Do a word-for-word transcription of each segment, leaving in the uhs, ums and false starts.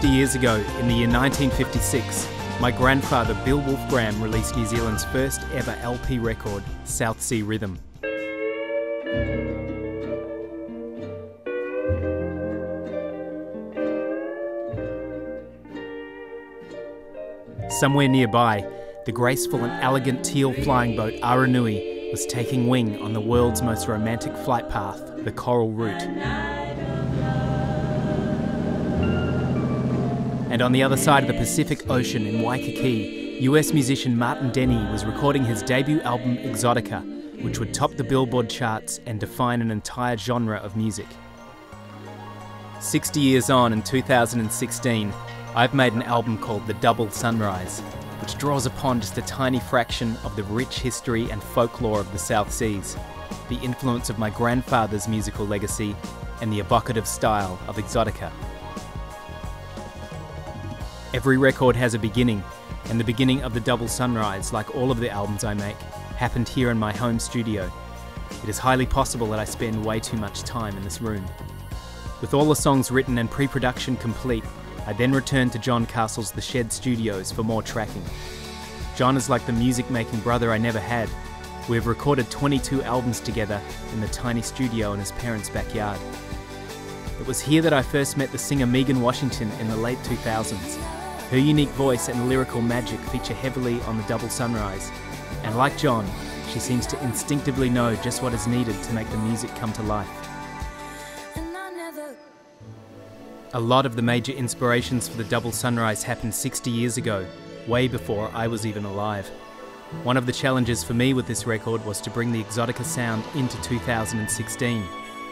sixty years ago, in the year nineteen fifty-six, my grandfather Bill Wolfgramm released New Zealand's first ever L P record, South Sea Rhythm. Somewhere nearby, the graceful and elegant teal flying boat Aranui was taking wing on the world's most romantic flight path, the Coral Route. And on the other side of the Pacific Ocean in Waikiki, U S musician Martin Denny was recording his debut album Exotica, which would top the Billboard charts and define an entire genre of music. Sixty years on, in two thousand sixteen, I've made an album called The Double Sunrise, which draws upon just a tiny fraction of the rich history and folklore of the South Seas, the influence of my grandfather's musical legacy, and the evocative style of Exotica. Every record has a beginning, and the beginning of The Double Sunrise, like all of the albums I make, happened here in my home studio. It is highly possible that I spend way too much time in this room. With all the songs written and pre-production complete, I then returned to John Castle's The Shed Studios for more tracking. John is like the music-making brother I never had. We have recorded twenty-two albums together in the tiny studio in his parents' backyard. It was here that I first met the singer Megan Washington in the late two thousands. Her unique voice and lyrical magic feature heavily on The Double Sunrise. And like John, she seems to instinctively know just what is needed to make the music come to life. A lot of the major inspirations for The Double Sunrise happened sixty years ago, way before I was even alive. One of the challenges for me with this record was to bring the Exotica sound into two thousand sixteen,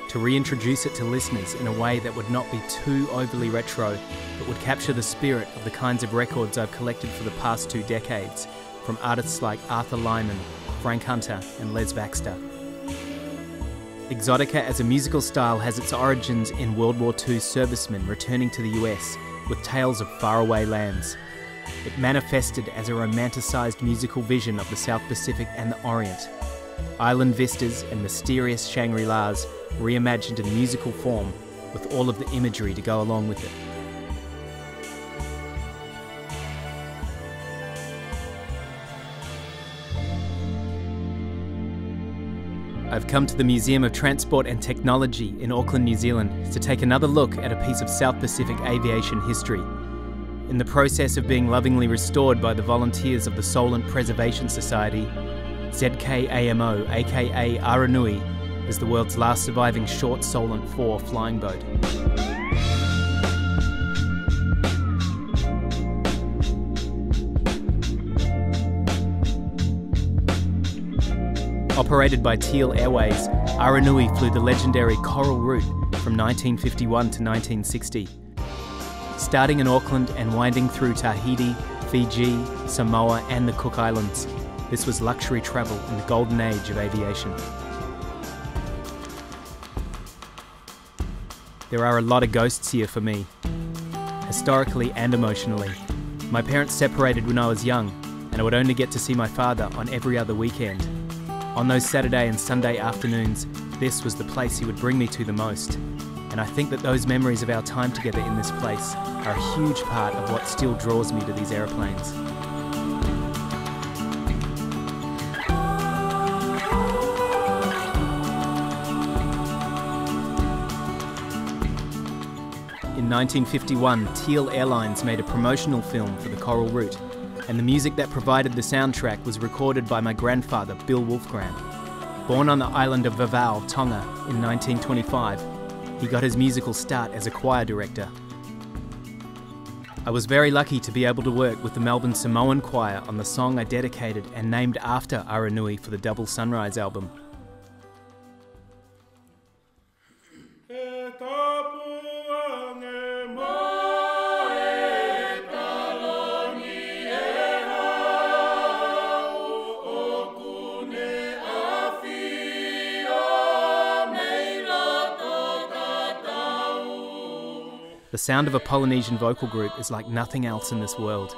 to reintroduce it to listeners in a way that would not be too overly retro, but would capture the spirit of the kinds of records I've collected for the past two decades, from artists like Arthur Lyman, Frank Hunter and Les Baxter. Exotica as a musical style has its origins in World War Two servicemen returning to the U S with tales of faraway lands. It manifested as a romanticised musical vision of the South Pacific and the Orient. Island vistas and mysterious Shangri-Las reimagined in musical form with all of the imagery to go along with it. I've come to the Museum of Transport and Technology in Auckland, New Zealand, to take another look at a piece of South Pacific aviation history. In the process of being lovingly restored by the volunteers of the Solent Preservation Society, Z K A M O, aka Aranui, is the world's last surviving Short Solent four flying boat. Operated by Teal Airways, Aranui flew the legendary Coral Route from nineteen fifty-one to nineteen sixty. Starting in Auckland and winding through Tahiti, Fiji, Samoa and the Cook Islands, this was luxury travel in the golden age of aviation. There are a lot of ghosts here for me, historically and emotionally. My parents separated when I was young, and I would only get to see my father on every other weekend. On those Saturday and Sunday afternoons, this was the place he would bring me to the most. And I think that those memories of our time together in this place are a huge part of what still draws me to these aeroplanes. In nineteen fifty-one, Teal Airlines made a promotional film for the Coral Route, and the music that provided the soundtrack was recorded by my grandfather, Bill Wolfgramm. Born on the island of Vava'u, Tonga, in nineteen twenty-five, he got his musical start as a choir director. I was very lucky to be able to work with the Melbourne Samoan Choir on the song I dedicated and named after Aranui for the Double Sunrise album. The sound of a Polynesian vocal group is like nothing else in this world.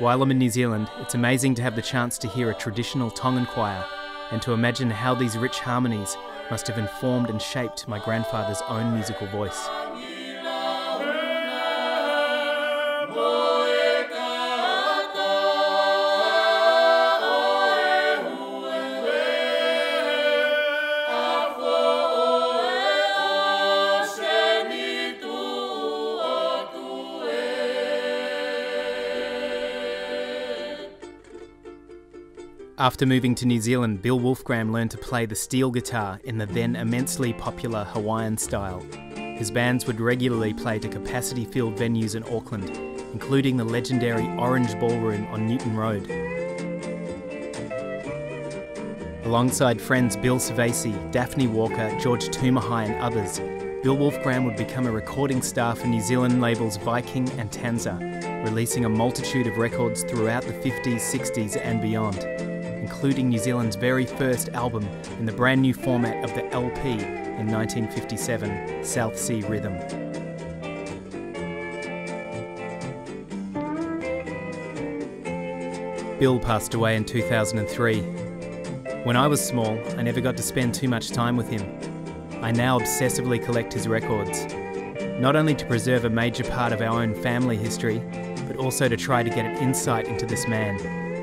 While I'm in New Zealand, it's amazing to have the chance to hear a traditional Tongan choir and to imagine how these rich harmonies must have informed and shaped my grandfather's own musical voice. After moving to New Zealand, Bill Wolfgramm learned to play the steel guitar in the then immensely popular Hawaiian style. His bands would regularly play to capacity-filled venues in Auckland, including the legendary Orange Ballroom on Newton Road. Alongside friends Bill Sevesi, Daphne Walker, George Tumahai and others, Bill Wolfgramm would become a recording star for New Zealand labels Viking and Tanza, releasing a multitude of records throughout the fifties, sixties and beyond, including New Zealand's very first album in the brand new format of the L P in nineteen fifty-seven, South Sea Rhythm. Bill passed away in two thousand three. When I was small, I never got to spend too much time with him. I now obsessively collect his records, not only to preserve a major part of our own family history, but also to try to get an insight into this man,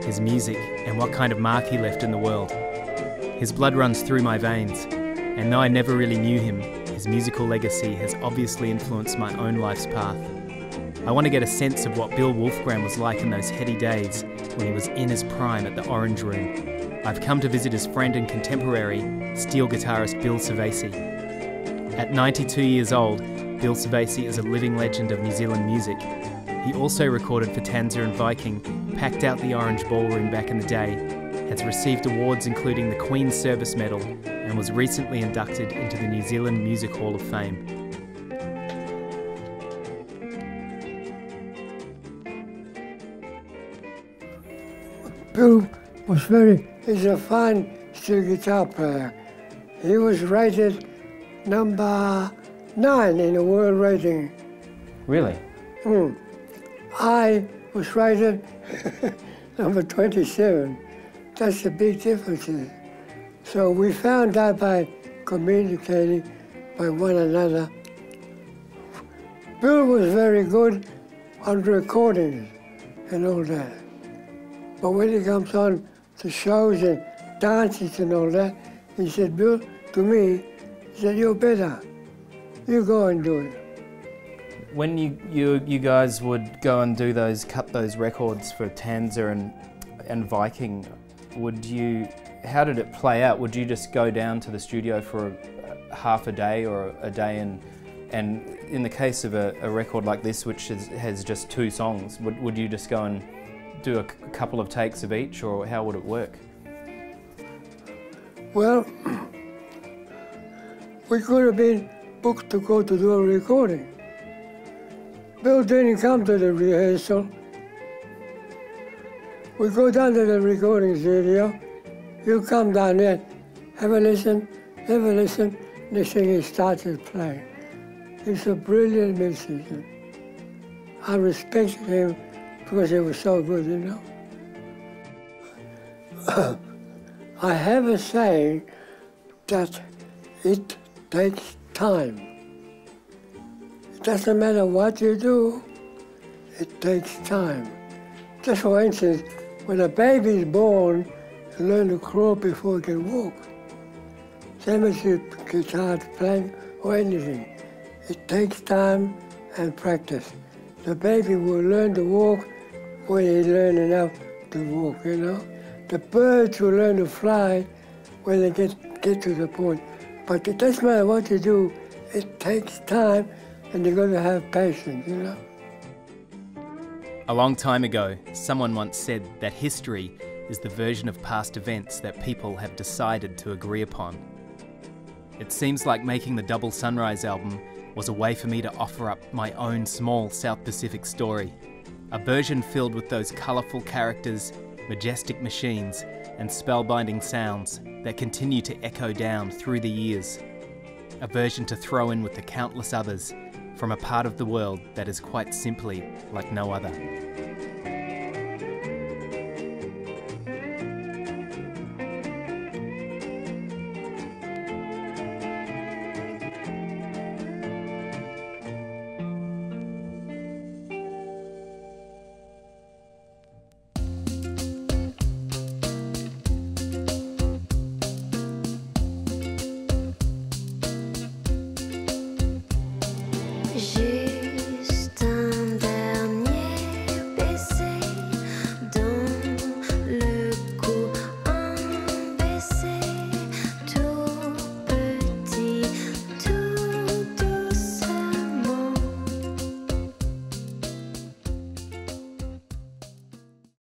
his music, and what kind of mark he left in the world. His blood runs through my veins, and though I never really knew him, his musical legacy has obviously influenced my own life's path. I want to get a sense of what Bill Wolfgramm was like in those heady days when he was in his prime at the Orange Room. I've come to visit his friend and contemporary, steel guitarist Bill Sevesi. At ninety-two years old, Bill Sevesi is a living legend of New Zealand music. He also recorded for Tanza and Viking, packed out the Orange Ballroom back in the day, has received awards including the Queen's Service Medal, and was recently inducted into the New Zealand Music Hall of Fame. Bill was very, he's a fine steel guitar player. He was rated number nine in the world rating. Really? Mm. I was rated number twenty-seven. That's the big difference. So we found out by communicating by one another. Bill was very good on recordings and all that. But when he comes on to shows and dances and all that, he said, Bill, to me, he said, you're better. You go and do it. When you, you, you guys would go and do those, cut those records for Tanza and, and Viking, would you, how did it play out? Would you just go down to the studio for a, a half a day or a day and, and in the case of a, a record like this, which is, has just two songs, would, would you just go and do a couple of takes of each, or how would it work? Well, we could have been booked to go to do a recording. Bill didn't come to the rehearsal. We go down to the recording studio. You come down there, have a listen, have a listen. Next thing he started playing. He's a brilliant musician. I respect him because he was so good, you know. I have a saying that it takes time. It doesn't matter what you do, it takes time. Just for instance, when a baby is born, you learn to crawl before you can walk. Same as you guitar playing or anything. It takes time and practice. The baby will learn to walk when they learn enough to walk, you know. The birds will learn to fly when they get, get to the point. But it doesn't matter what you do, it takes time and you've got to have patience, you know. A long time ago, someone once said that history is the version of past events that people have decided to agree upon. It seems like making the Double Sunrise album was a way for me to offer up my own small South Pacific story. A version filled with those colourful characters, majestic machines, and spellbinding sounds that continue to echo down through the years. A version to throw in with the countless others from a part of the world that is quite simply like no other.